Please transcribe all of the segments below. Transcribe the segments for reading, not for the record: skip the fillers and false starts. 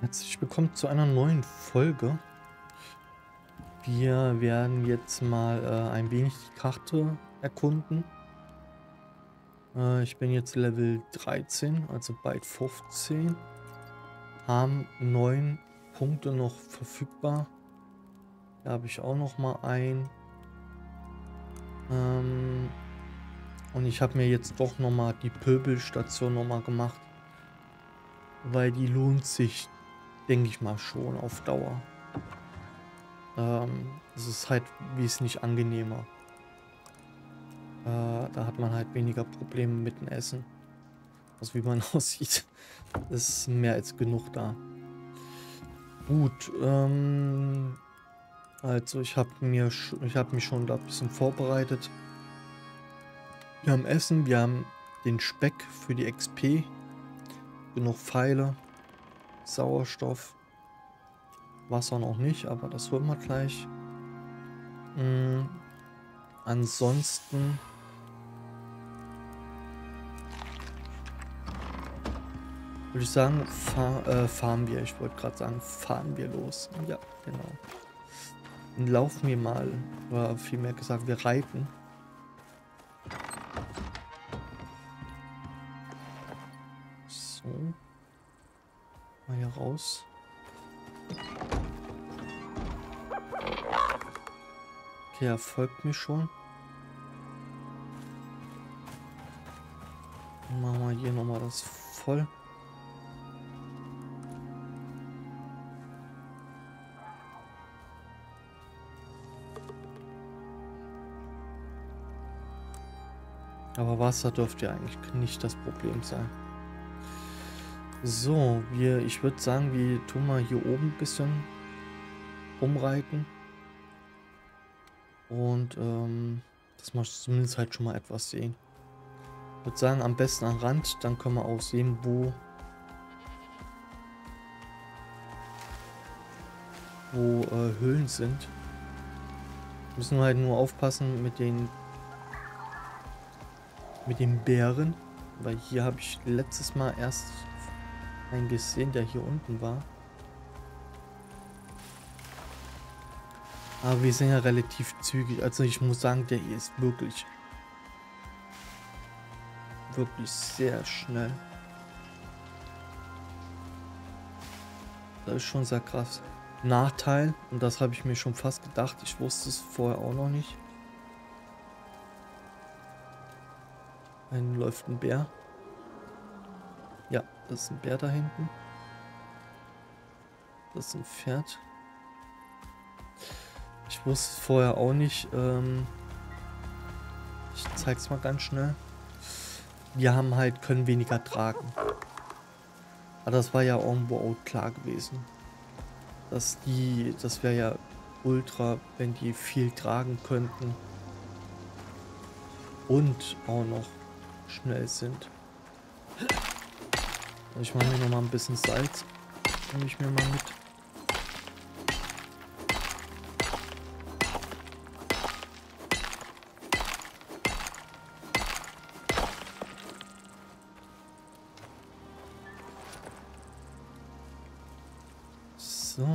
Herzlich willkommen zu einer neuen Folge. Wir werden jetzt mal ein wenig die Karte erkunden. Ich bin jetzt Level 13, also bald 15. Haben 9 Punkte noch verfügbar. Da habe ich auch noch mal ein. Und ich habe mir jetzt doch noch mal die Pöbelstation noch mal gemacht. Weil die lohnt sich, denke ich mal, schon auf Dauer. Es ist halt wesentlich angenehmer. Da hat man halt weniger Probleme mit dem Essen. Also wie man aussieht, ist mehr als genug da. Gut, also ich hab mich schon da ein bisschen vorbereitet. Wir haben Essen, wir haben den Speck für die XP. Genug Pfeile, Sauerstoff, Wasser noch nicht, aber das holen wir gleich. Ansonsten würde ich sagen, fahren wir. Ich wollte gerade sagen, fahren wir los. Ja, genau. Und laufen wir mal, oder vielmehr gesagt, wir reiten. Mal hier raus. Okay, er folgt mir schon. Dann machen wir hier nochmal das voll. Aber Wasser dürfte ja eigentlich nicht das Problem sein. So, ich würde sagen, wir tun mal hier oben ein bisschen umreiten. Und dass wir zumindest halt schon mal etwas sehen. Ich würde sagen, am besten am Rand, dann können wir auch sehen, wo Höhlen sind. Müssen wir halt nur aufpassen mit den Bären. Weil hier habe ich letztes Mal erst einen gesehen, der hier unten war. Aber wir sind ja relativ zügig. Also ich muss sagen, der hier ist wirklich sehr schnell. Das ist schon sehr krass. Nachteil, und das habe ich mir schon fast gedacht, ich wusste es vorher auch noch nicht. Dann läuft ein Bär. Ja, das ist ein Bär da hinten. Das ist ein Pferd. Ich wusste es vorher auch nicht. Ich zeig's mal ganz schnell. Wir haben halt, können weniger tragen. Aber das war ja irgendwo auch klar gewesen. Das wäre ja ultra, wenn die viel tragen könnten. Und auch noch schnell sind. Ich mache mir noch mal ein bisschen Salz. Nehme ich mir mal mit. So.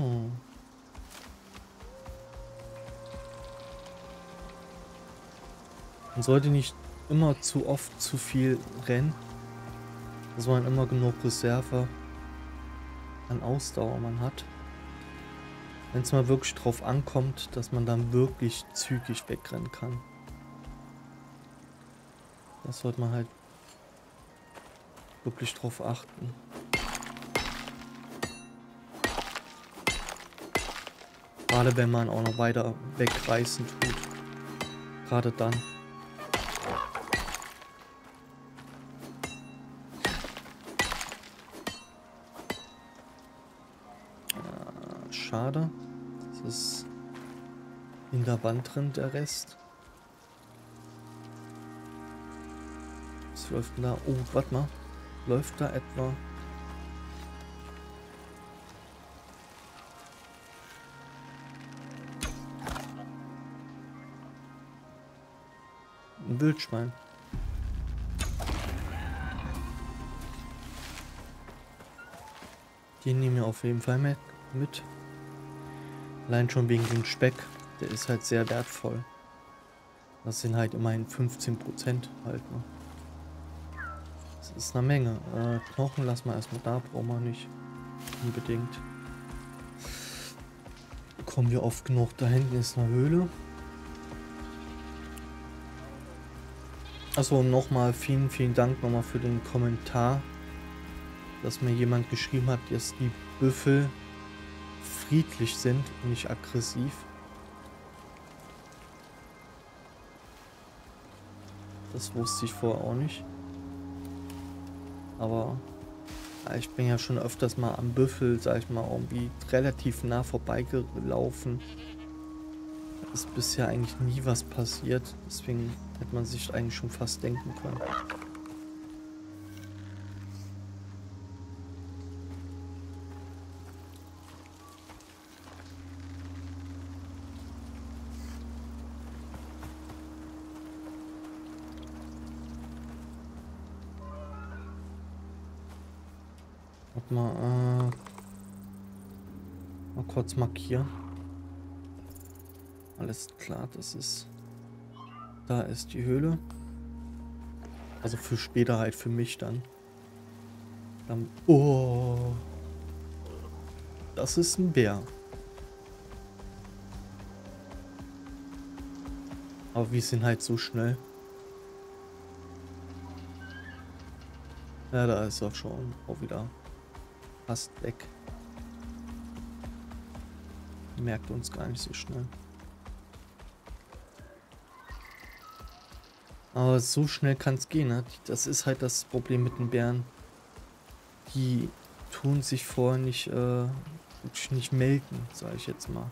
Man sollte nicht immer zu oft zu viel rennen. Dass man immer genug Reserve an Ausdauer man hat. Wenn es mal wirklich drauf ankommt, dass man dann wirklich zügig wegrennen kann. Das sollte man halt wirklich drauf achten. Gerade wenn man auch noch weiter wegreißen tut. Gerade dann. Schade, das ist in der Wand drin, der Rest. Was läuft denn da? Oh, warte mal. Läuft da etwa? Ein Wildschwein. Die nehmen wir auf jeden Fall mit. Allein schon wegen dem Speck. Der ist halt sehr wertvoll. Das sind halt immerhin 15% halt. Ne? Das ist eine Menge. Knochen lassen wir erstmal da. Brauchen wir nicht unbedingt. Kommen wir oft genug. Da hinten ist eine Höhle. Achso, nochmal vielen, vielen Dank nochmal für den Kommentar, dass mir jemand geschrieben hat, dass die Büffel friedlich sind und nicht aggressiv. Das wusste ich vorher auch nicht. Aber ich bin ja schon öfters mal am Büffel, sag ich mal, irgendwie relativ nah vorbeigelaufen. Da ist bisher eigentlich nie was passiert, deswegen hätte man sich eigentlich schon fast denken können. Mal kurz markieren. Alles klar, das ist... Da ist die Höhle. Also für später halt, für mich dann. Oh! Das ist ein Bär. Aber wir sind halt so schnell. Ja, da ist er schon auch wieder. Fast weg. Merkt uns gar nicht so schnell. Aber so schnell kann es gehen. Ne? Das ist halt das Problem mit den Bären. Die tun sich vorher nicht melden, sage ich jetzt mal.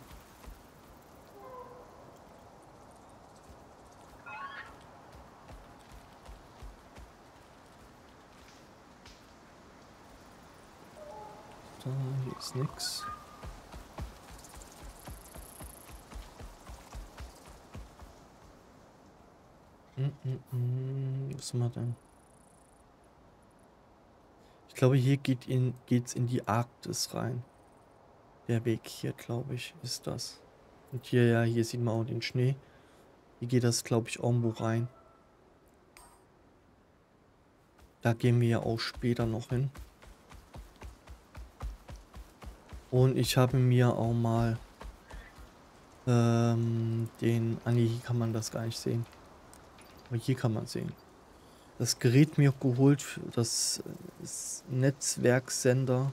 Da, hier ist nichts. Was haben wir denn? Ich glaube, hier geht's in die Arktis rein. Der Weg hier, glaube ich, ist das. Und hier, ja, hier sieht man auch den Schnee. Hier geht das, glaube ich, irgendwo rein. Da gehen wir ja auch später noch hin. Und ich habe mir auch mal den... Ah ne, hier kann man das gar nicht sehen. Aber hier kann man sehen. Das Gerät mir geholt für das Netzwerksender,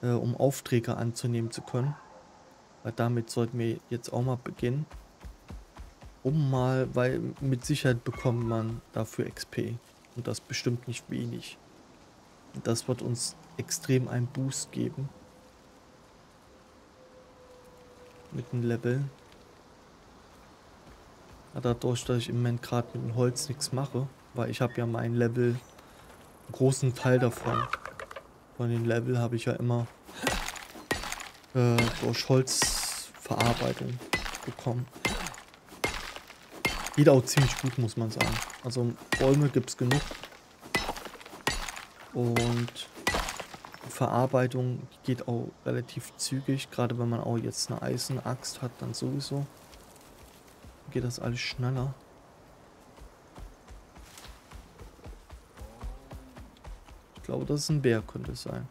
um Aufträge anzunehmen zu können. Weil damit sollten wir jetzt auch mal beginnen. Weil mit Sicherheit bekommt man dafür XP. Und das bestimmt nicht wenig. Das wird uns extrem einen Boost geben. Mit dem Level. Dadurch, dass ich im Moment gerade mit dem Holz nichts mache, weil ich habe ja mein Level, einen großen Teil davon. Von den Level habe ich ja immer durch Holzverarbeitung bekommen. Geht auch ziemlich gut, muss man sagen. Also Bäume gibt es genug. Und die Verarbeitung geht auch relativ zügig, gerade wenn man auch jetzt eine Eisenaxt hat, dann sowieso. Geht das alles schneller. Ich glaube, das ist ein Bär, könnte es sein.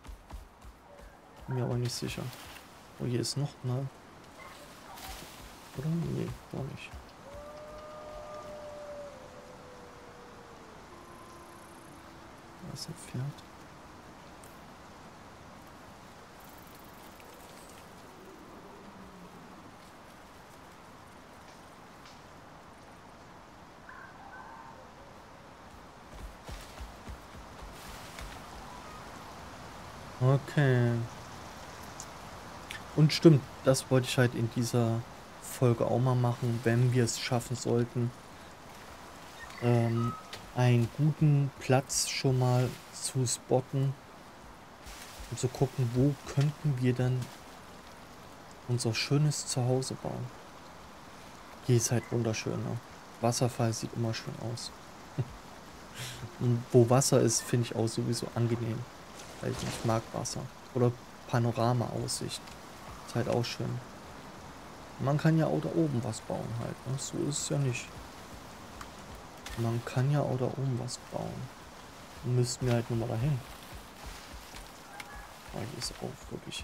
Bin mir aber nicht sicher. Oh, hier ist noch mal. Oder? Nee, gar nicht. Da ist ein Pferd. Okay. Und stimmt, das wollte ich halt in dieser Folge auch mal machen, wenn wir es schaffen sollten, einen guten Platz schon mal zu spotten und zu gucken, wo könnten wir dann unser schönes Zuhause bauen. Hier ist halt wunderschön, ne? Wasserfall sieht immer schön aus. Und wo Wasser ist, finde ich auch sowieso angenehm. Weil ich mag Wasser. Oder Panorama-Aussicht. Ist halt auch schön. Man kann ja auch da oben was bauen halt. Ne? So ist es ja nicht. Man kann ja auch da oben was bauen. Müssten wir halt nur mal dahin. Aber hier ist auch wirklich...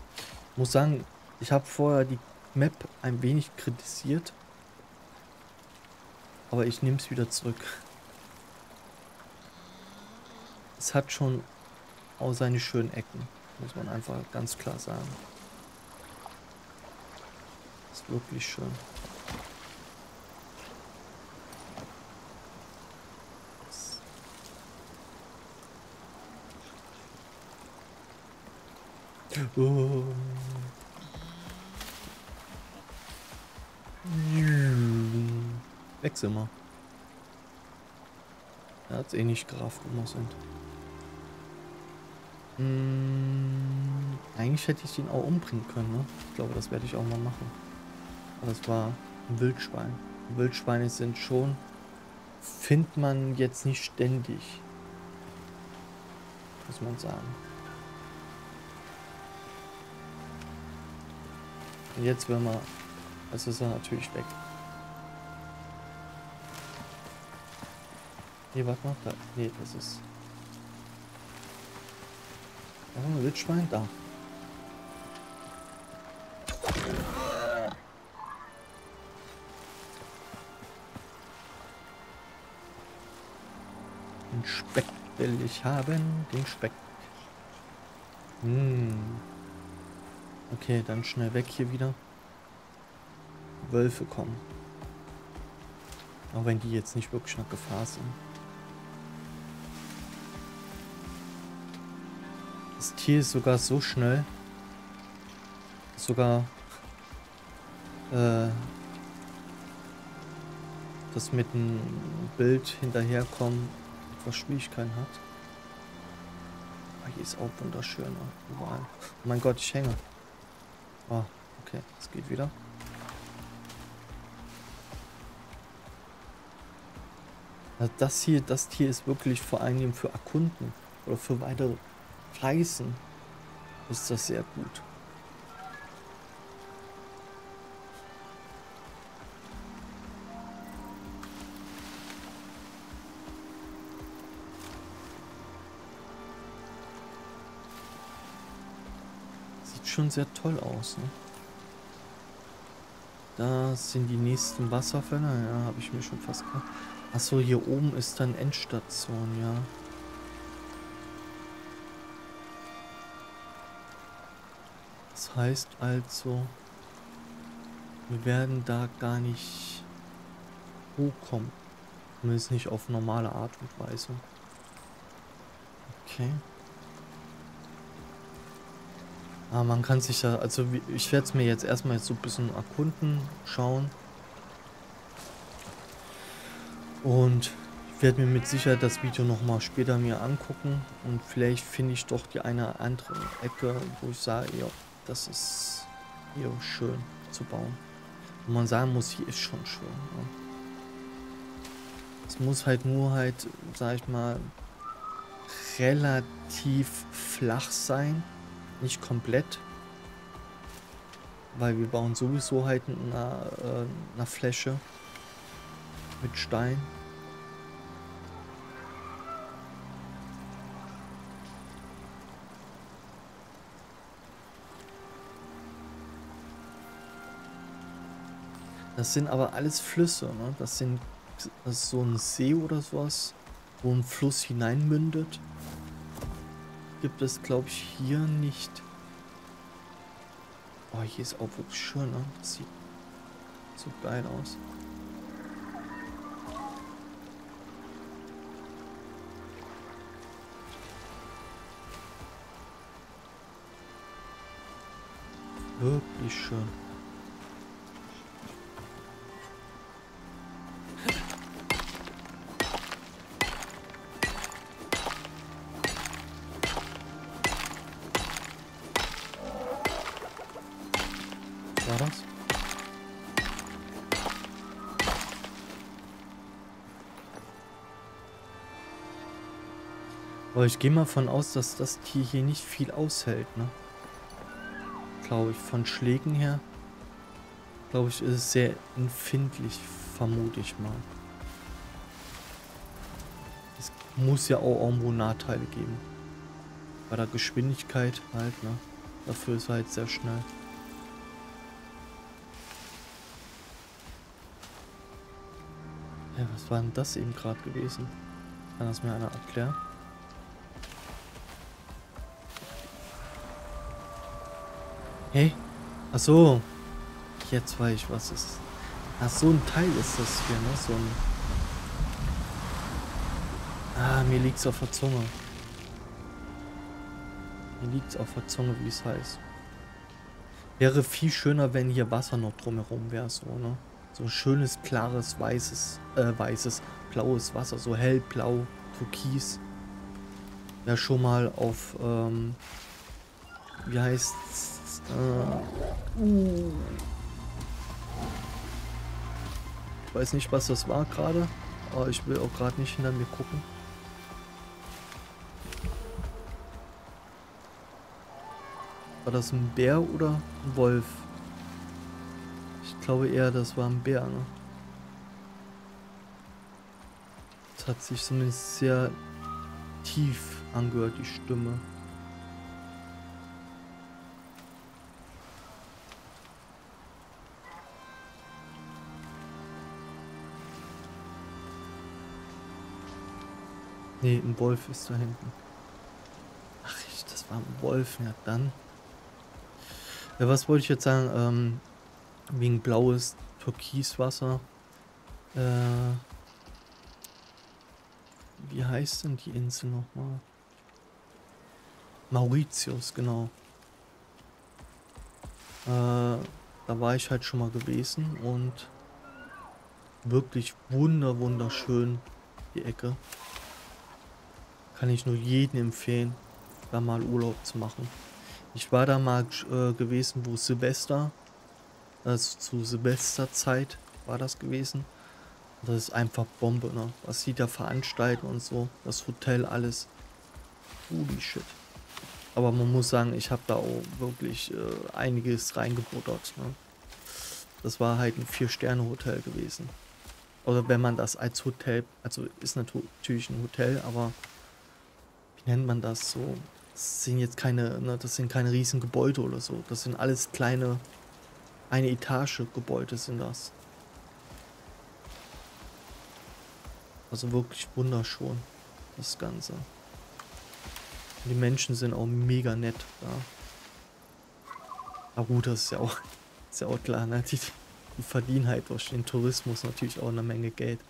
Ich muss sagen, ich habe vorher die Map ein wenig kritisiert. Aber ich nehme es wieder zurück. Es hat schon auch seine schönen Ecken. Muss man einfach ganz klar sagen. Ist wirklich schön. Oh. Weg sind wir. Ja, hat's eh nicht gerafft, wo wir sind. Eigentlich hätte ich ihn auch umbringen können, ne? Ich glaube, das werde ich auch mal machen. Aber es war ein Wildschwein. Wildschweine sind schon... findet man jetzt nicht ständig. Muss man sagen. Und jetzt werden wir... also ist er natürlich weg. Nee, warte mal, da. Nee, das ist... da haben wir Wildschwein, da. Den Speck will ich haben, den Speck. Okay, dann schnell weg hier wieder. Wölfe kommen. Auch wenn die jetzt nicht wirklich eine Gefahr sind. Das Tier ist sogar so schnell, sogar, das mit dem Bild hinterherkommen etwas Schwierigkeiten hat. Oh, hier ist auch wunderschön. Oh mein Gott, ich hänge. Oh, okay, es geht wieder. Also das hier, das Tier ist wirklich vor allem für Erkunden oder für weitere Reisen ist das sehr gut. Sieht schon sehr toll aus, ne? Das sind die nächsten Wasserfälle. Ja, habe ich mir schon fast gedacht. Achso, hier oben ist dann Endstation, ja. Das heißt also, wir werden da gar nicht hochkommen. Zumindest nicht auf normale Art und Weise. Okay. Aber man kann sich da, also ich werde es mir jetzt erstmal so ein bisschen erkunden, schauen. Und ich werde mir mit Sicherheit das Video nochmal später mir angucken. Und vielleicht finde ich doch die eine oder andere Ecke, wo ich sage, ja, das ist hier schön zu bauen. Und man sagen muss, hier ist schon schön. Ne? Es muss halt nur halt, sag ich mal, relativ flach sein. Nicht komplett. Weil wir bauen sowieso halt in einer Fläche mit Stein. Das sind aber alles Flüsse, ne? Das ist so ein See oder sowas, wo ein Fluss hineinmündet. Gibt es, glaube ich, hier nicht. Oh, hier ist auch wirklich schön, ne? Das sieht so geil aus. Wirklich schön. Aber ich gehe mal von aus, dass das Tier hier nicht viel aushält, ne? Glaube ich, von Schlägen her. Glaube ich, ist es sehr empfindlich, vermute ich mal. Es muss ja auch irgendwo Nachteile geben. Bei der Geschwindigkeit halt, ne? Dafür ist er halt sehr schnell. Ja, was war denn das eben gerade gewesen? Kann das mir einer erklären? Hey? Ach so. Jetzt weiß ich, was ist. Ach, so ein Teil ist das hier, ne? So ein... Ah, mir liegt's auf der Zunge. Mir liegt's auf der Zunge, wie es heißt. Wäre viel schöner, wenn hier Wasser noch drumherum wäre, so, ne? So schönes, klares, blaues Wasser, so hellblau, türkis. Wäre schon mal auf, wie heißt's? Ich weiß nicht, was das war gerade, aber ich will auch gerade nicht hinter mir gucken. War das ein Bär oder ein Wolf? Ich glaube eher, das war ein Bär, ne? Das hat sich zumindest sehr tief angehört, die Stimme. Ne, ein Wolf ist da hinten. Ach, das war ein Wolf, ja dann. Ja, was wollte ich jetzt sagen? Wegen blaues Türkiswasser. Wie heißt denn die Insel nochmal? Mauritius, genau. Da war ich halt schon mal gewesen und wirklich wunderschön die Ecke. Kann ich nur jedem empfehlen, da mal Urlaub zu machen. Ich war da mal gewesen, wo Silvester, also zu Silvesterzeit war das gewesen. Das ist einfach Bombe, ne? Was sie da veranstalten und so, das Hotel, alles. Holy shit. Aber man muss sagen, ich habe da auch wirklich einiges reingebuttert, ne? Das war halt ein 4-Sterne-Hotel gewesen. Oder wenn man das als Hotel, also ist natürlich ein Hotel, aber wie nennt man das so? Das sind jetzt keine, ne, das sind keine riesen Gebäude oder so. Das sind alles kleine, eine Etage Gebäude sind das. Also wirklich wunderschön, das Ganze. Und die Menschen sind auch mega nett da. Aber gut, das ist ja auch klar, ne? Die verdienen halt durch den Tourismus natürlich auch eine Menge Geld.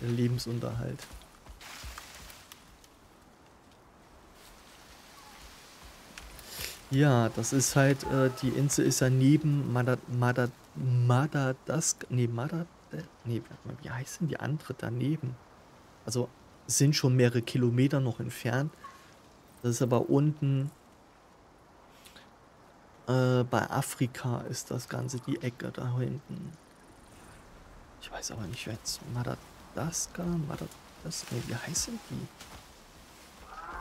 Der Lebensunterhalt. Ja, das ist halt, die Insel ist ja neben wie heißt denn die andere daneben? Also sind schon mehrere Kilometer noch entfernt. Das ist aber unten bei Afrika ist das Ganze die Ecke da hinten. Ich weiß aber nicht, jetzt wie heißt denn die?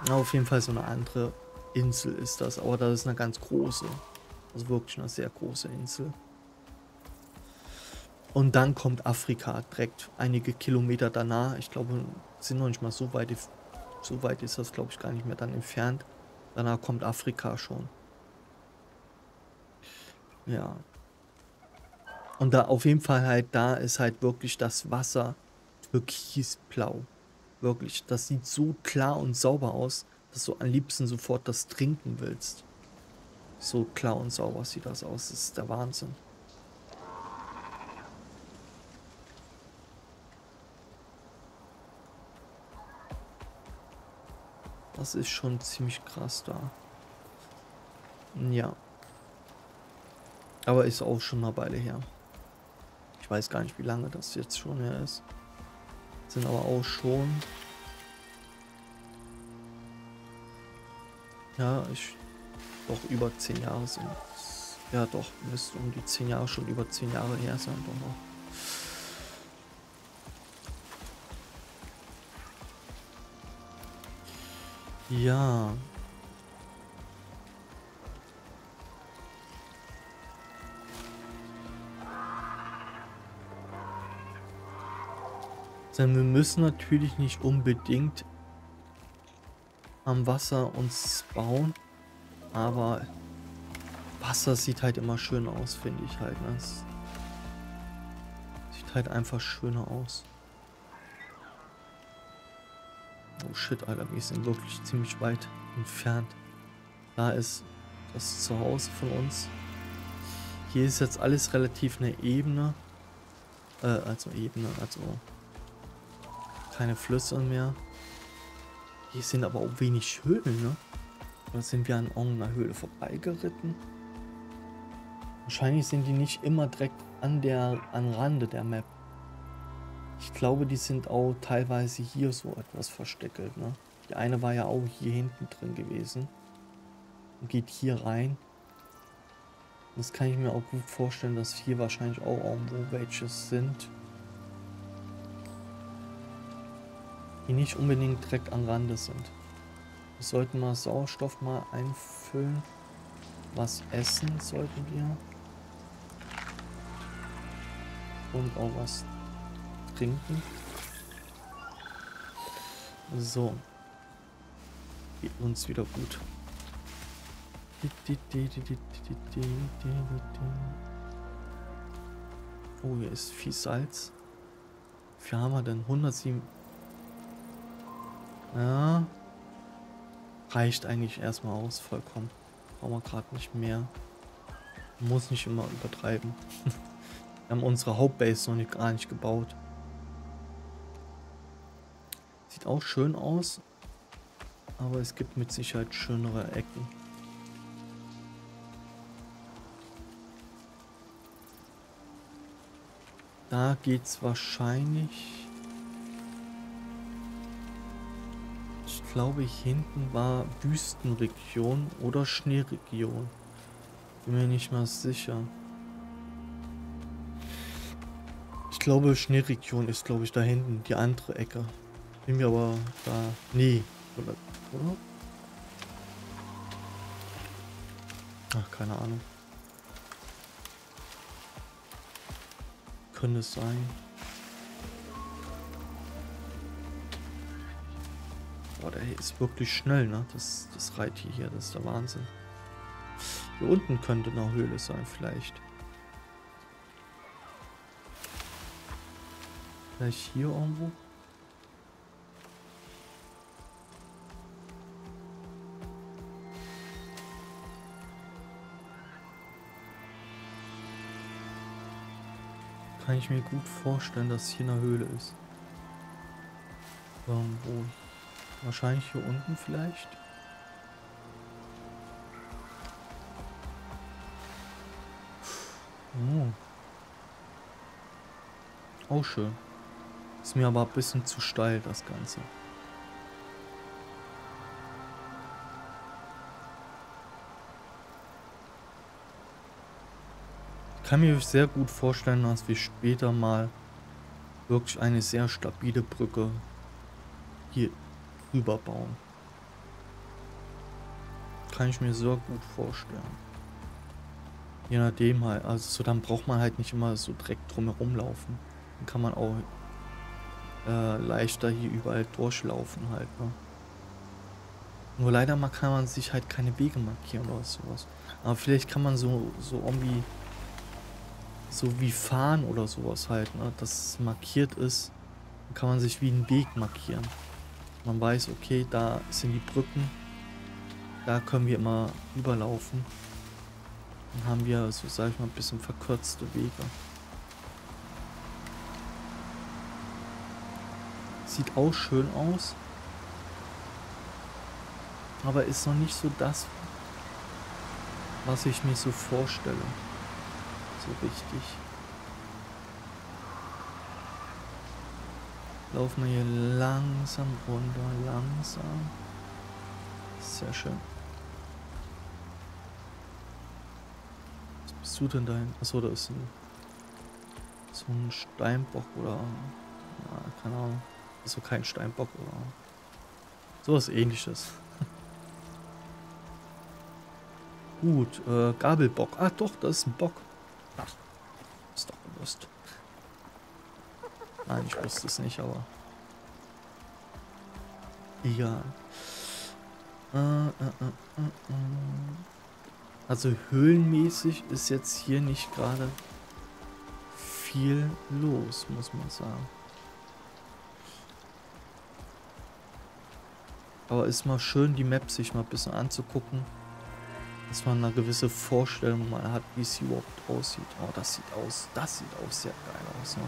Na, auf jeden Fall so eine andere Insel ist das, aber das ist eine ganz große, also wirklich eine sehr große Insel. Und dann kommt Afrika direkt einige Kilometer danach. Ich glaube, sind noch nicht mal so weit ist das, glaube ich, gar nicht mehr dann entfernt. Danach kommt Afrika schon. Ja. Und da auf jeden Fall halt, da ist halt wirklich das Wasser türkisblau. Wirklich, das sieht so klar und sauber aus, dass du am liebsten sofort das trinken willst. So klar und sauber sieht das aus, das ist der Wahnsinn. Das ist schon ziemlich krass da. Ja. Aber ist auch schon eine Weile her. Ich weiß gar nicht, wie lange das jetzt schon her ist. Sind aber auch schon... Ja, doch über 10 Jahre sind. Ja doch, müsste um die 10 Jahre, schon über 10 Jahre her sein, doch noch. Ja. Denn wir müssen natürlich nicht unbedingt am Wasser uns bauen, aber Wasser sieht halt immer schön aus, finde ich halt. Ne? Das sieht halt einfach schöner aus. Oh shit, Alter, wir sind wirklich ziemlich weit entfernt. Da ist das Zuhause von uns. Hier ist jetzt alles relativ eine Ebene. Also keine Flüsse mehr. Hier sind aber auch wenig Höhlen, ne? Oder sind wir an irgendeiner Höhle vorbeigeritten? Wahrscheinlich sind die nicht immer direkt an Rande der Map. Ich glaube, die sind auch teilweise hier so etwas versteckelt, ne? Die eine war ja auch hier hinten drin gewesen. Und geht hier rein. Das kann ich mir auch gut vorstellen, dass hier wahrscheinlich auch irgendwo welche sind. Die nicht unbedingt direkt am Rande sind. Wir sollten mal Sauerstoff mal einfüllen. Was essen sollten wir. Und auch was trinken. So. Geht uns wieder gut. Oh, hier ist viel Salz. Wie viel haben wir denn? 107. Ja. Reicht eigentlich erstmal aus, vollkommen. Brauchen wir gerade nicht mehr. Muss nicht immer übertreiben. Wir haben unsere Hauptbase noch nicht, gar nicht gebaut. Sieht auch schön aus. Aber es gibt mit Sicherheit schönere Ecken. Da geht's wahrscheinlich... Ich glaube, hier hinten war Wüstenregion oder Schneeregion. Bin mir nicht mal sicher. Ich glaube, Schneeregion ist, glaube ich, da hinten, die andere Ecke. Bin mir aber da... Nee. Oder? Ach, keine Ahnung. Könnte es sein. Boah, der hier ist wirklich schnell, ne? Das Reittier hier, das ist der Wahnsinn. Hier unten könnte eine Höhle sein, vielleicht. Vielleicht hier irgendwo. Kann ich mir gut vorstellen, dass hier eine Höhle ist. Irgendwo. Wahrscheinlich hier unten vielleicht. Oh. Auch schön. Ist mir aber ein bisschen zu steil, das Ganze. Ich kann mir sehr gut vorstellen, dass wir später mal wirklich eine sehr stabile Brücke hier überbauen. Kann ich mir so gut vorstellen. Je nachdem halt. Also so, dann braucht man halt nicht immer so direkt drumherum laufen. Dann kann man auch leichter hier überall durchlaufen halt. Ne? Nur leider mal kann man sich halt keine Wege markieren oder sowas. Aber vielleicht kann man so irgendwie so wie fahren oder sowas halt, ne? Dass es markiert ist. Dann kann man sich wie einen Weg markieren. Man weiß, okay, da sind die Brücken, da können wir immer überlaufen. Dann haben wir, so sage ich mal, ein bisschen verkürzte Wege. Sieht auch schön aus, aber ist noch nicht so das, was ich mir so vorstelle, so richtig. Laufen wir hier langsam runter, langsam. Sehr schön. Was bist du denn dahin? Achso, da ist so ein Steinbock oder... Ja, keine Ahnung. Also kein Steinbock oder... Sowas Ähnliches. Gut, Gabelbock. Ah doch, das ist ein Bock. Ach, ist doch gewusst. Nein, ich wusste es nicht, aber... egal. Also höhlenmäßig ist jetzt hier nicht gerade viel los, muss man sagen. Aber ist mal schön, die Map sich mal ein bisschen anzugucken. Dass man eine gewisse Vorstellung mal hat, wie es überhaupt aussieht. Oh, das sieht auch sehr geil aus, ne?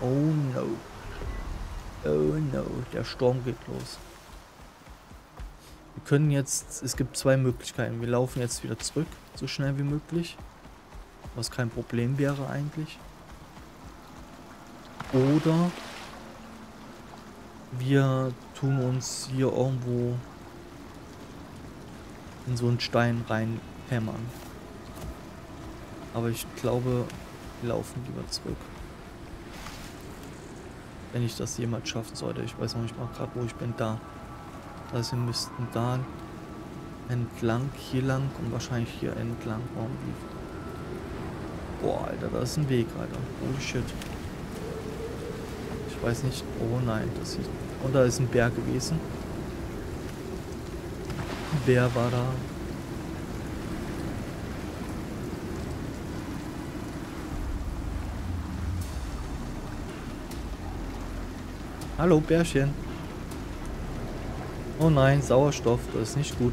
Oh no. Oh no, der Sturm geht los. Wir können jetzt, es gibt zwei Möglichkeiten. Wir laufen jetzt wieder zurück, so schnell wie möglich. Was kein Problem wäre eigentlich. Oder wir tun uns hier irgendwo in so einen Stein rein hämmern. Aber ich glaube, wir laufen lieber zurück. Wenn ich das jemals schaffen sollte. Ich weiß noch nicht mal gerade, wo ich bin. Da. Also wir müssten da entlang, hier lang und wahrscheinlich hier entlang irgendwie. Boah, Alter, da ist ein Weg, Alter. Holy shit. Ich weiß nicht. Oh nein, das sieht... Und da ist ein Bär gewesen. Bär war da. Hallo, Bärchen. Oh nein, Sauerstoff, das ist nicht gut.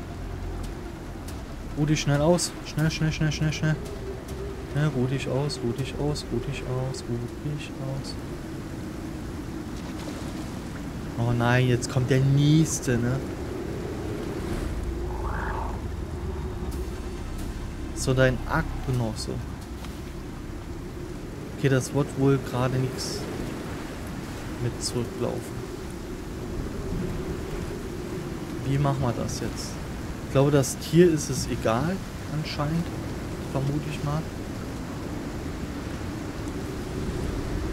Ruh dich schnell aus. Schnell. Ja, ruh dich aus. Oh nein, jetzt kommt der nächste, ne? So, dein Artgenosse. Okay, das wird wohl gerade nichts mit zurücklaufen. Wie machen wir das jetzt? Ich glaube, das Tier ist es egal, anscheinend. Vermute ich mal.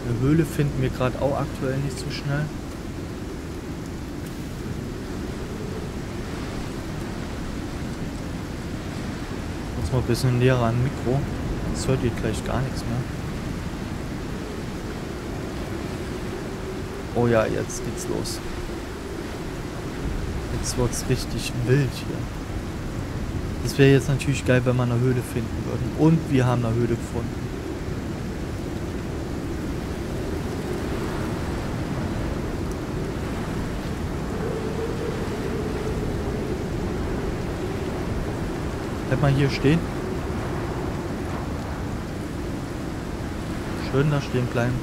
Eine Höhle finden wir gerade auch aktuell nicht so schnell. Mal ein bisschen näher an Mikro, sonst hört ihr gleich gar nichts mehr. Oh ja, jetzt geht's los. Jetzt wird's richtig wild hier. Das wäre jetzt natürlich geil, wenn wir eine Höhle finden würden. Und wir haben eine Höhle gefunden. Bleib mal hier stehen. Schön da stehen bleiben.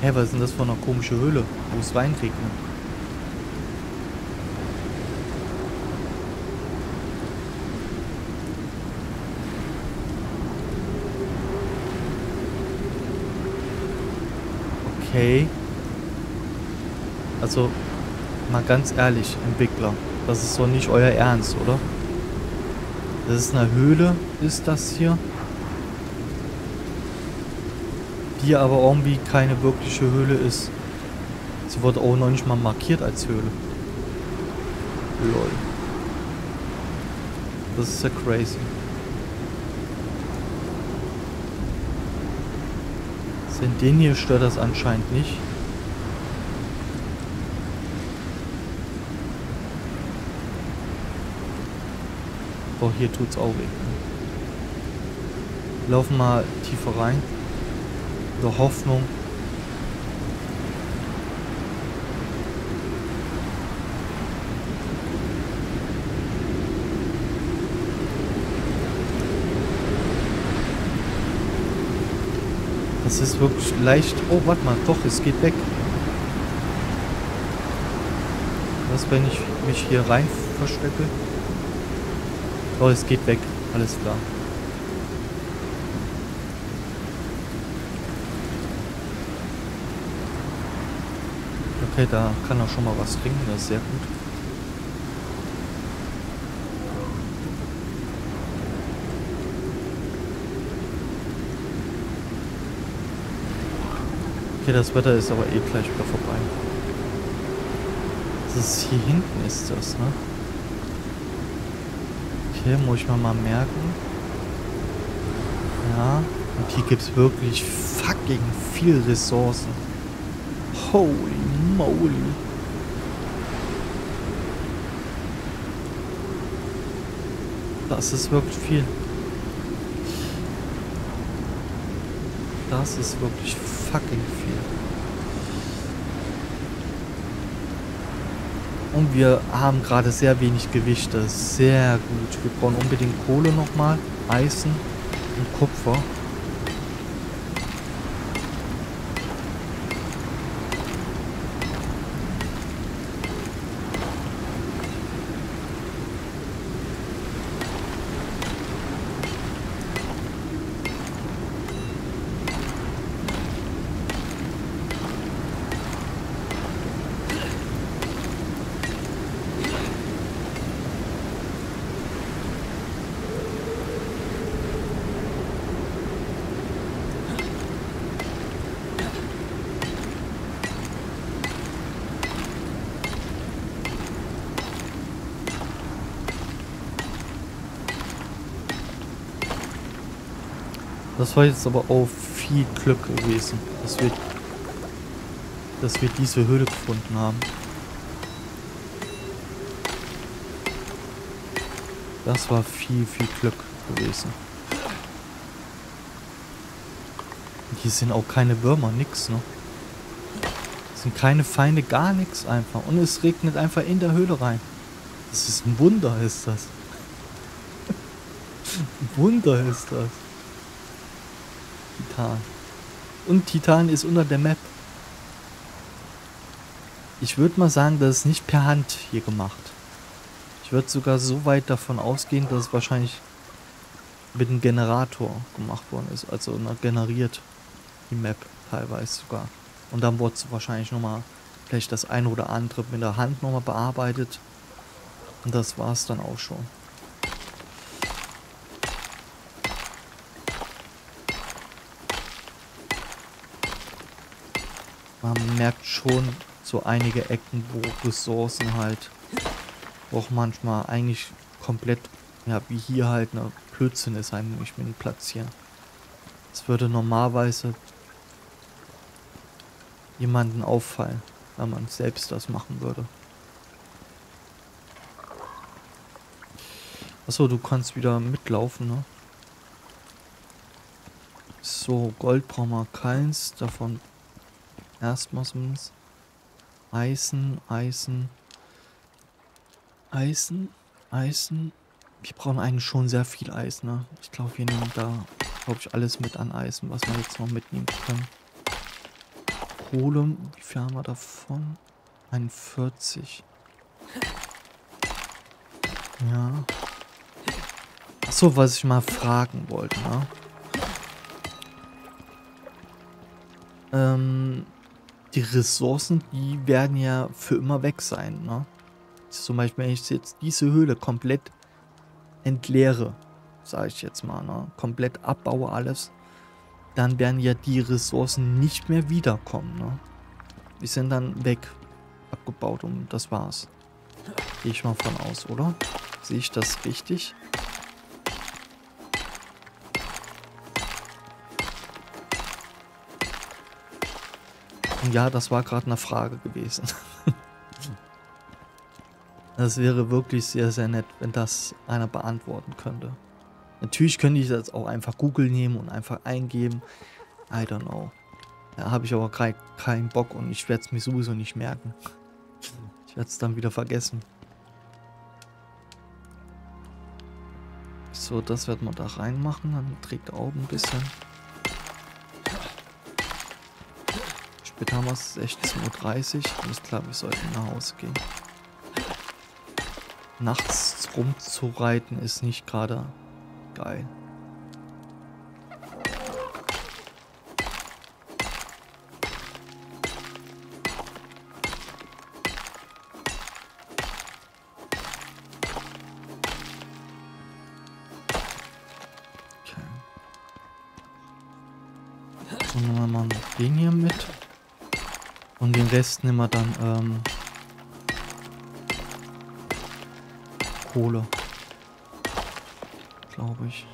Hä, was ist denn das für eine komische Höhle, wo es reinregnet? Okay. Also... mal ganz ehrlich, Entwickler, das ist doch nicht euer Ernst, oder? Das ist eine Höhle, ist das hier. Die aber irgendwie keine wirkliche Höhle ist. Sie wurde auch noch nicht mal markiert als Höhle. Lol. Das ist ja crazy. Sind den hier stört das anscheinend nicht. Oh, hier tut's auch weh. Laufen mal tiefer rein. So Hoffnung. Das ist wirklich leicht. Oh, warte mal, doch, es geht weg. Was, wenn ich mich hier rein verstecke? Oh, es geht weg. Alles klar. Okay, da kann er schon mal was trinken. Das ist sehr gut. Okay, das Wetter ist aber eh gleich wieder vorbei. Es Das hier hinten ist das, ne? Okay, muss ich mir mal merken. Ja, und hier gibt es wirklich fucking viel Ressourcen. Holy moly. Das ist wirklich viel. Das ist wirklich fucking viel. Und wir haben gerade sehr wenig Gewichte. Sehr gut. Wir brauchen unbedingt Kohle nochmal, Eisen und Kupfer. Das war jetzt aber auch viel Glück gewesen, dass wir diese Höhle gefunden haben. Das war viel Glück gewesen. Und hier sind auch keine Würmer, nix, ne? Es sind keine Feinde, gar nichts einfach. Und es regnet einfach in der Höhle rein. Das ist ein Wunder, ist das. Ein Wunder ist das. Titan. Und Titan ist unter der Map. Ich würde mal sagen, das ist nicht per Hand hier gemacht. Ich würde sogar so weit davon ausgehen, dass es wahrscheinlich mit einem Generator gemacht worden ist. Also generiert die Map teilweise sogar. Und dann wurde es wahrscheinlich nochmal vielleicht das eine oder andere mit der Hand nochmal bearbeitet. Und das war es dann auch schon. Man merkt schon so einige Ecken, wo Ressourcen halt auch manchmal eigentlich komplett, ja, wie hier halt eine Blödsinn ist, eigentlich mit dem Platzieren. Das würde normalerweise jemanden auffallen, wenn man selbst das machen würde. Achso, du kannst wieder mitlaufen, ne? So, Gold brauchen wir keins, davon... Erstmal zumindest. Eisen. Wir brauchen eigentlich schon sehr viel Eisen, ne? Ich glaube, wir nehmen da, glaube ich, alles mit an Eisen, was wir jetzt noch mitnehmen können. Kohle, wie viel haben wir davon? 41. Ja. Achso, was ich mal fragen wollte, ne? Die Ressourcen, die werden ja für immer weg sein, ne? Zum Beispiel, wenn ich jetzt diese Höhle komplett entleere, sage ich jetzt mal, ne? Komplett abbaue alles, dann werden ja die Ressourcen nicht mehr wiederkommen, ne? Die sind dann weg, abgebaut und das war's. Gehe ich mal von aus, oder? Sehe ich das richtig? Und ja, das war gerade eine Frage gewesen. Das wäre wirklich sehr, sehr nett, wenn das einer beantworten könnte. Natürlich könnte ich das auch einfach Google nehmen und einfach eingeben. I don't know. Da habe ich aber keinen Bock und ich werde es mir sowieso nicht merken. Ich werde es dann wieder vergessen. So, das werden wir da reinmachen. Dann trägt auch ein bisschen. Jetzt haben wir es 16:30 Uhr und ich glaube, wir sollten nach Hause gehen. Nachts rumzureiten ist nicht gerade geil. Okay. So, nehmen wir mal den hier mit. Und den Rest nehmen wir dann Kohle. Glaube ich.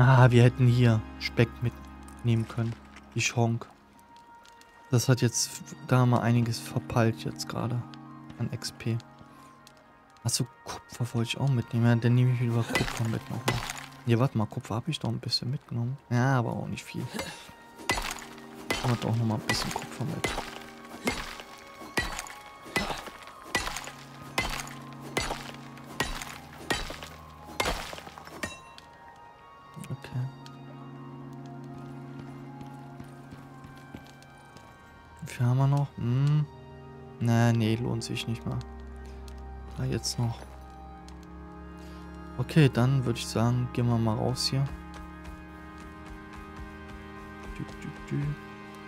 Ah, wir hätten hier Speck mitnehmen können. Die Schonk. Das hat jetzt da mal einiges verpeilt jetzt gerade. An XP. Achso, Kupfer wollte ich auch mitnehmen. Ja, dann nehme ich wieder Kupfer mit nochmal. Ja, warte mal, Kupfer habe ich doch ein bisschen mitgenommen. Ja, aber auch nicht viel. Aber doch nochmal ein bisschen Kupfer mit. Lohnt sich nicht mal. Ah, jetzt noch. Okay, dann würde ich sagen, gehen wir mal raus hier.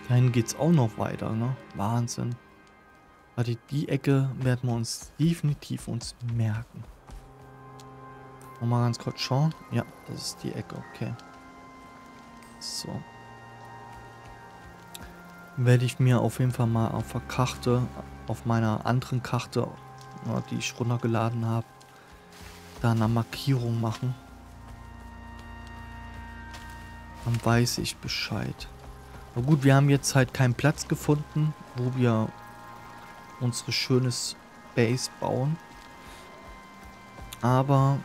Dahin geht's auch noch weiter, ne? Wahnsinn. Warte, die Ecke werden wir uns definitiv merken. Nochmal ganz kurz schauen. Ja, das ist die Ecke, okay. So. Werde ich mir auf jeden Fall mal auf der Karte, auf meiner anderen Karte, die ich runtergeladen habe, da eine Markierung machen. Dann weiß ich Bescheid. Na gut, wir haben jetzt halt keinen Platz gefunden, wo wir unsere schöne Base bauen. Aber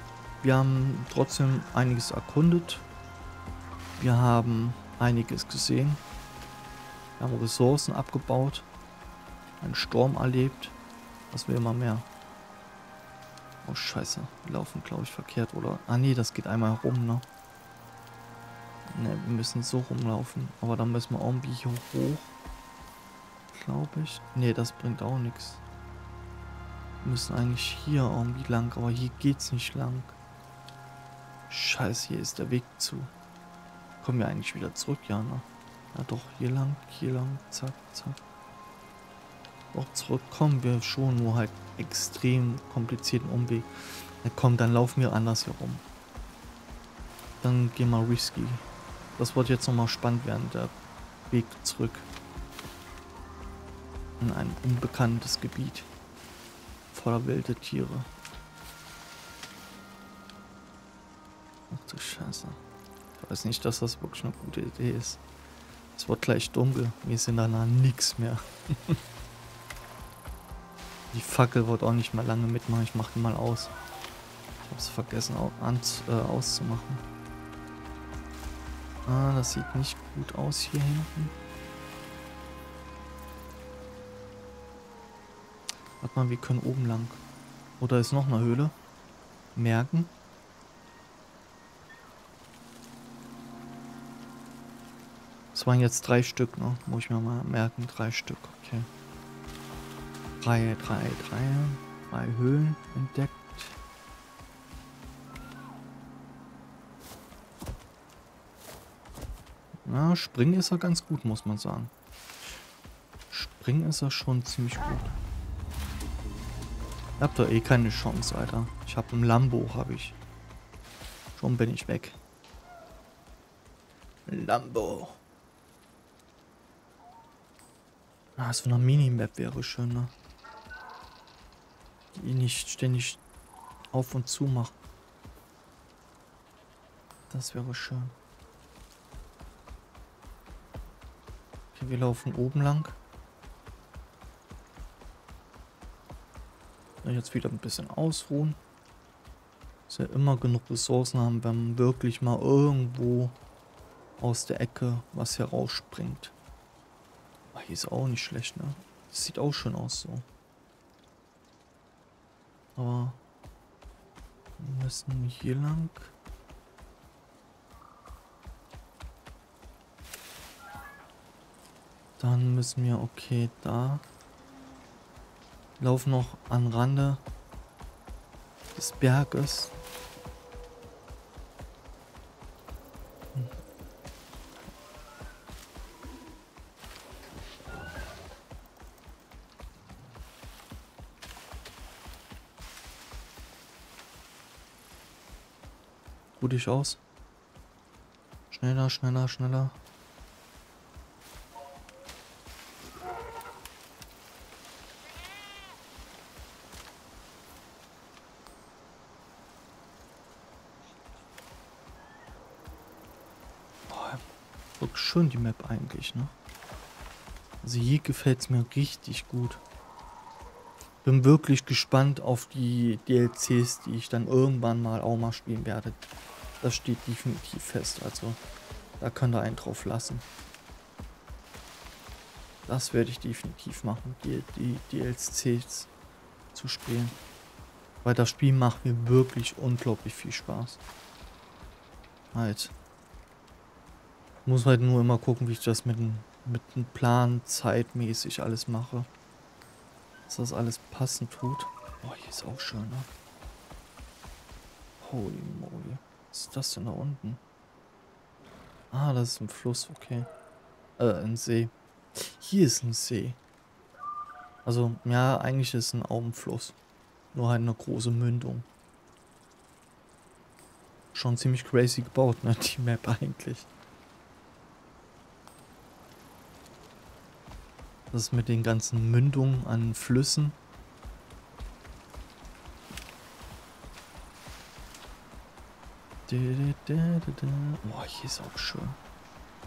wir haben trotzdem einiges erkundet. Wir haben einiges gesehen. Wir haben Ressourcen abgebaut, einen Sturm erlebt, was wir immer mehr. Oh scheiße, wir laufen glaube ich verkehrt, oder? Ah nee, das geht einmal rum, ne? Ne, wir müssen so rumlaufen, aber dann müssen wir irgendwie hier hoch, glaube ich. Ne, das bringt auch nichts. Wir müssen eigentlich hier irgendwie lang, aber hier geht's nicht lang. Scheiße, hier ist der Weg zu. Kommen wir eigentlich wieder zurück, ja, ne? Ja doch, hier lang, zack, zack. Doch, zurückkommen wir schon, nur halt extrem komplizierten Umweg. Ja komm, dann laufen wir anders hier rum. Dann gehen wir risky. Das wird jetzt nochmal spannend werden, der Weg zurück. In ein unbekanntes Gebiet. Voller wilder Tiere. Ach du Scheiße. Ich weiß nicht, dass das wirklich eine gute Idee ist. Es wird gleich dunkel. Wir sind danach nichts mehr. Die Fackel wird auch nicht mehr lange mitmachen. Ich mache die mal aus. Ich habe es vergessen auszumachen. Ah, das sieht nicht gut aus hier hinten. Warte mal, wir können oben lang. Oder ist noch eine Höhle? Merken. Das waren jetzt 3 Stück, ne? Muss ich mir mal merken, 3 Stück, okay. 3 Höhlen entdeckt. Na, springen ist er ganz gut, muss man sagen. Springen ist er schon ziemlich gut. Ich hab doch eh keine Chance, Alter. Ich hab ein Lambo, hab ich. Schon bin ich weg. Lambo. Ah, so eine Minimap wäre schön, ne? Die nicht ständig auf und zu macht. Das wäre schön. Okay, wir laufen oben lang. Jetzt wieder ein bisschen ausruhen. Dass wir immer genug Ressourcen haben, wenn wirklich mal irgendwo aus der Ecke was hier rausspringt. Hier ist auch nicht schlecht, ne? Das sieht auch schön aus so. Aber wir müssen hier lang. Dann müssen wir, okay, da. Laufen noch an Rande des Berges. Dich aus. Schneller, schneller, schneller. wirklich schön, die Map eigentlich, ne? Also hier gefällt es mir richtig gut. Bin wirklich gespannt auf die DLCs, die ich dann irgendwann mal auch mal spielen werde. Das steht definitiv fest, also da könnt ihr einen drauf lassen. Das werde ich definitiv machen, die DLCs zu spielen. Weil das Spiel macht mir wirklich unglaublich viel Spaß. Halt. Muss halt nur immer gucken, wie ich das mit dem Plan zeitmäßig alles mache. Dass das alles passend tut. Oh, hier ist auch schön, ne? Holy moly. Was ist das denn da unten? Ah, das ist ein Fluss, okay. Ein See. Hier ist ein See. Also, ja, eigentlich ist es ein Augenfluss. Nur halt eine große Mündung. Schon ziemlich crazy gebaut, ne, die Map eigentlich. Das mit den ganzen Mündungen an Flüssen. Boah, hier ist auch schön.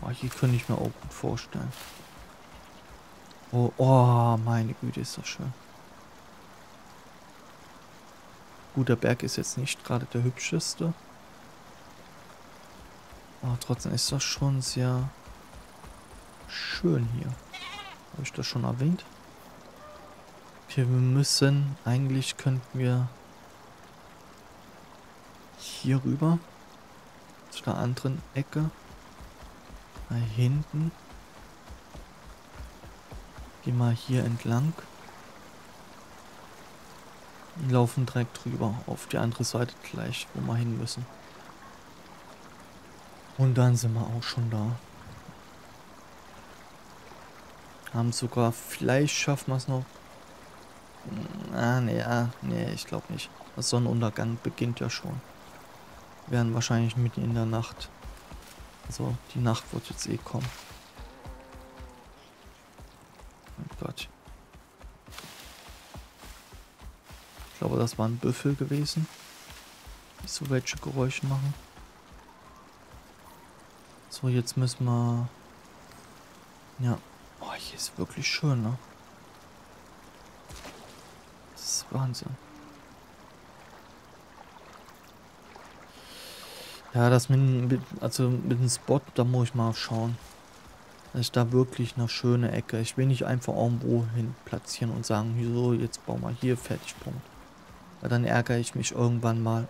Boah, hier könnte ich mir auch gut vorstellen. Oh, oh, meine Güte, ist das schön. Gut, der Berg ist jetzt nicht gerade der hübscheste. Aber trotzdem ist das schon sehr schön hier. Habe ich das schon erwähnt? Okay, wir müssen, eigentlich könnten wir hier rüber. Zu der anderen Ecke. Da hinten. Geh mal hier entlang. Und laufen direkt drüber. Auf die andere Seite gleich, wo wir hin müssen. Und dann sind wir auch schon da. Haben sogar, vielleicht schaffen wir es noch. Nee, ich glaube nicht. Der Sonnenuntergang beginnt ja schon. Wir werden wahrscheinlich mitten in der Nacht. Also die Nacht wird jetzt eh kommen. Mein Gott. Ich glaube, das war ein Büffel gewesen. Die so welche Geräusche machen. So, jetzt müssen wir... Ja. Oh, hier ist wirklich schön, ne? Das ist Wahnsinn. Ja, das mit dem Spot, da muss ich mal schauen. Das ist da wirklich eine schöne Ecke. Ich will nicht einfach irgendwo hin platzieren und sagen, so, jetzt bauen wir hier fertig, Punkt. Weil dann ärgere ich mich irgendwann mal.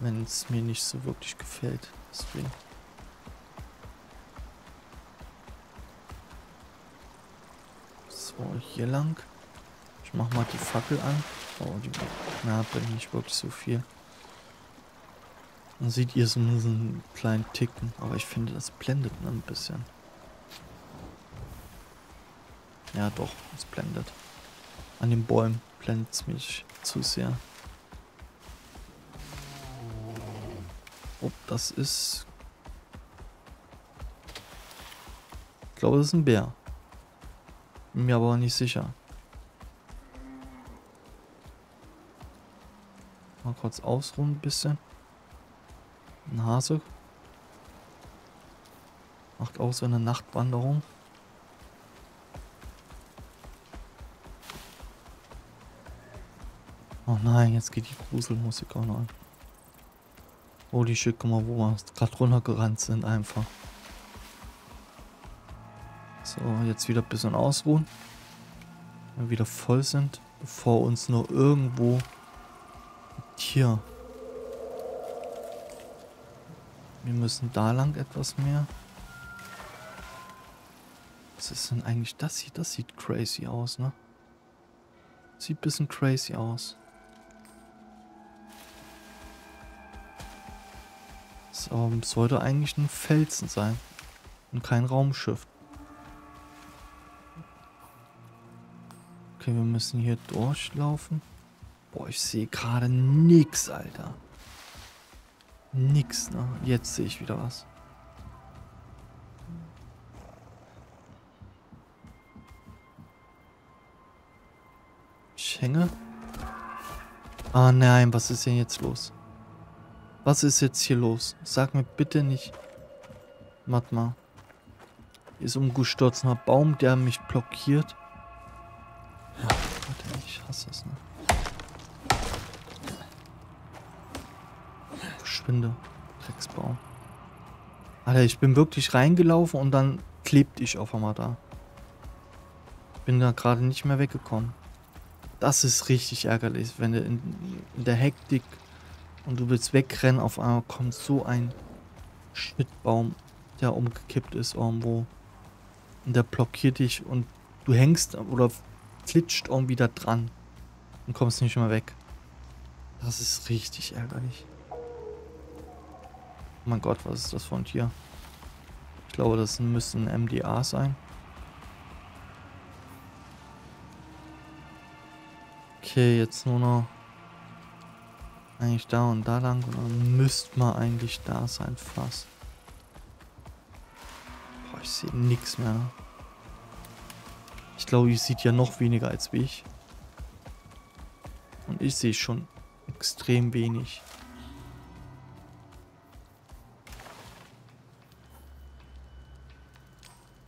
Wenn es mir nicht so wirklich gefällt. Deswegen. So, hier lang. Ich mach mal die Fackel an. Oh, die bringt nicht wirklich so viel. Dann seht ihr so einen kleinen Ticken. Aber ich finde, das blendet ein bisschen. Ja, doch, es blendet. An den Bäumen blendet es mich zu sehr. Oh, das ist... Ich glaube, das ist ein Bär. Bin mir aber nicht sicher. Mal kurz ausruhen ein bisschen. Ein Hase. Macht auch so eine Nachtwanderung. Oh nein, jetzt geht die Gruselmusik auch noch an. Holy shit, guck mal, wo wir gerade runtergerannt sind einfach. So, jetzt wieder ein bisschen ausruhen. Wenn wir wieder voll sind, bevor uns noch irgendwo ein Tier. Wir müssen da lang etwas mehr. Was ist denn eigentlich das hier? Das sieht crazy aus, ne? Sieht ein bisschen crazy aus. Sollte eigentlich ein Felsen sein und kein Raumschiff. Okay, wir müssen hier durchlaufen. Boah, ich sehe gerade nix, Alter. Nix, ne? Jetzt sehe ich wieder was. Ich hänge. Ah nein, was ist denn jetzt los? Was ist jetzt hier los? Sag mir bitte nicht. Warte mal. Hier ist umgestürzt ein Baum, der mich blockiert. Ja, warte, ich hasse das, ne? Verschwinde. Drecksbaum. Alter, ich bin wirklich reingelaufen und dann klebte ich auf einmal da. Bin da gerade nicht mehr weggekommen. Das ist richtig ärgerlich, wenn du in der Hektik und du willst wegrennen, auf einmal kommt so ein Schnittbaum, der umgekippt ist irgendwo. Und der blockiert dich und du hängst oder klitscht irgendwie da dran und kommst nicht mehr weg. Das ist richtig ärgerlich. Oh mein Gott, was ist das für ein Tier? Ich glaube, das müssen MDA sein. Okay, jetzt nur noch eigentlich da und da lang, und dann müsste man eigentlich da sein fast. Boah, ich sehe nichts mehr. Ich glaube, ihr seht ja noch weniger als ich. Und ich sehe schon extrem wenig.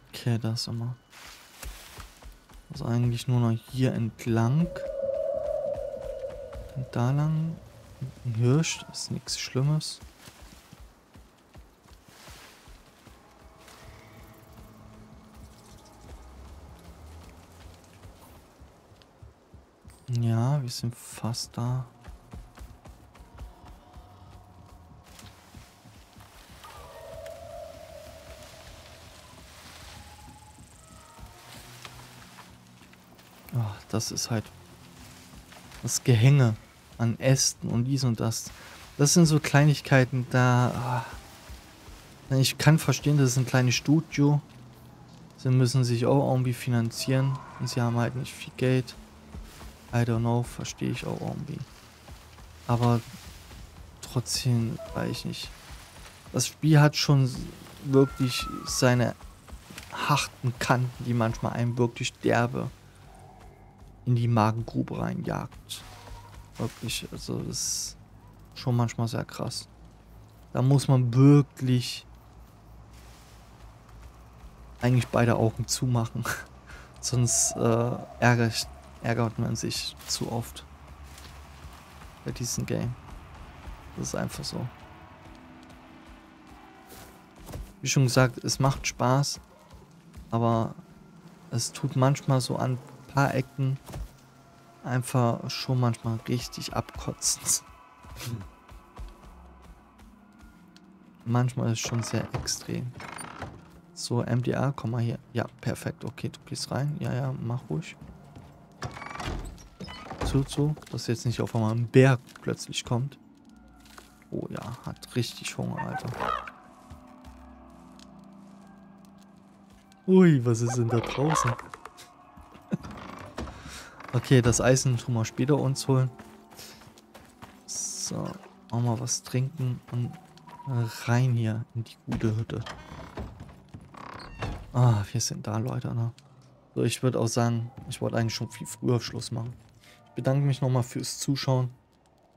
Okay, da ist immer. Also eigentlich nur noch hier entlang. Und da lang. Ein Hirsch, das ist nichts Schlimmes. Ja, wir sind fast da. Oh, das ist halt das Gehänge an Ästen und dies und das. Das sind so Kleinigkeiten, da... Ich kann verstehen, das ist ein kleines Studio. Sie müssen sich auch irgendwie finanzieren. Und sie haben halt nicht viel Geld. I don't know, verstehe ich auch irgendwie. Aber trotzdem weiß ich nicht. Das Spiel hat schon wirklich seine harten Kanten, die manchmal einem wirklich derbe in die Magengrube reinjagt. Wirklich, also das ist schon manchmal sehr krass. Da muss man wirklich eigentlich beide Augen zumachen. Sonst ärgert man sich zu oft bei diesem Game. Das ist einfach so. Wie schon gesagt, es macht Spaß, aber es tut manchmal so an ein paar Ecken einfach schon manchmal richtig abkotzen. Manchmal ist es schon sehr extrem. So, MDA, komm mal hier. Ja, perfekt. Okay, du gehst rein. Ja, ja, mach ruhig. Zu, dass jetzt nicht auf einmal ein Berg plötzlich kommt. Oh ja, hat richtig Hunger, Alter. Ui, was ist denn da draußen? Okay, das Eisen tun wir später uns holen. So, auch mal was trinken und rein hier in die gute Hütte. Ah, wir sind da, Leute, ne? So, ich würde auch sagen, ich wollte eigentlich schon viel früher Schluss machen. Ich bedanke mich nochmal fürs Zuschauen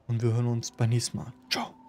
und wir hören uns beim nächsten Mal. Ciao!